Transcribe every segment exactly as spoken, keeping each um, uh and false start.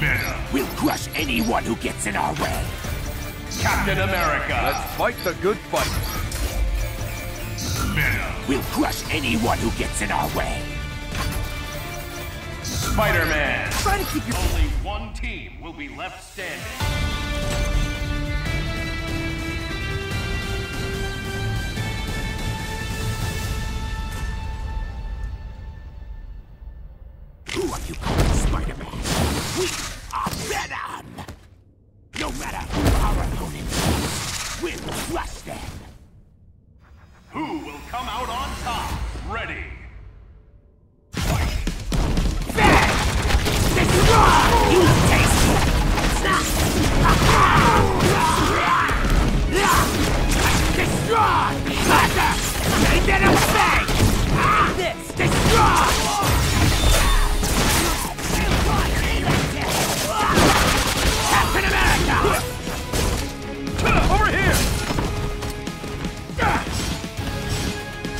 Meta. We'll crush anyone who gets in our way. Captain America. Let's fight the good fight. Meta. We'll crush anyone who gets in our way. Spider-Man. Try to keep your... Only one team will be left standing. Who are you calling Spider-Man? We are Venom! No matter who our opponent is, we'll crush them! Who will come out on top? Ready! Fight! Venom! This is wrong! You will taste it! Destroy! Hunter! Make Venom bang! This! Destroy!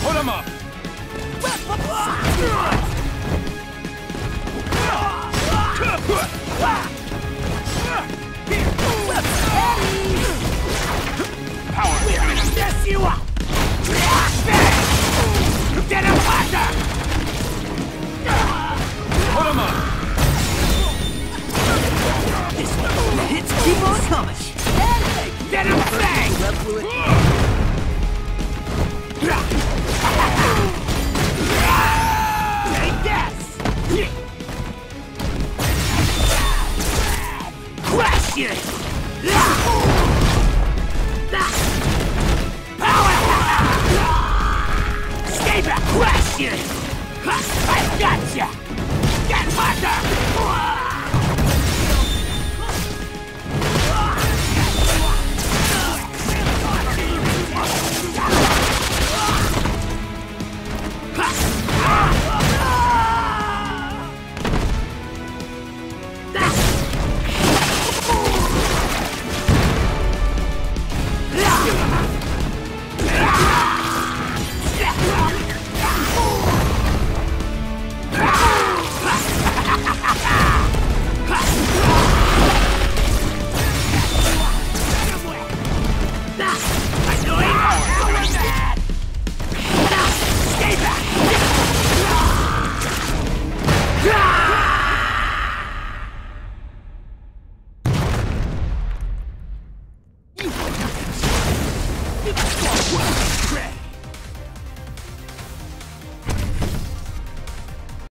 Put him up! Power! We're gonna mess you up! Get him, Hunter! Put him up! This one hits keep on coming! Get him, bang! Crush you! Power! Saber, crush you! I've got you! Get Hunter!